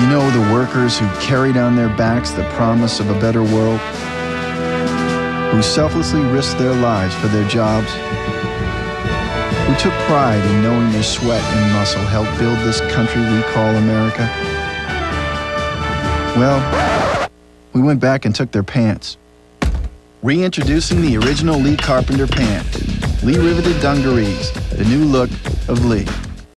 You know, the workers who carried on their backs the promise of a better world, who selflessly risked their lives for their jobs, who took pride in knowing their sweat and muscle helped build this country we call America. Well, we went back and took their pants. Reintroducing the original Lee Carpenter pant, Lee Riveted Dungarees, the new look of Lee.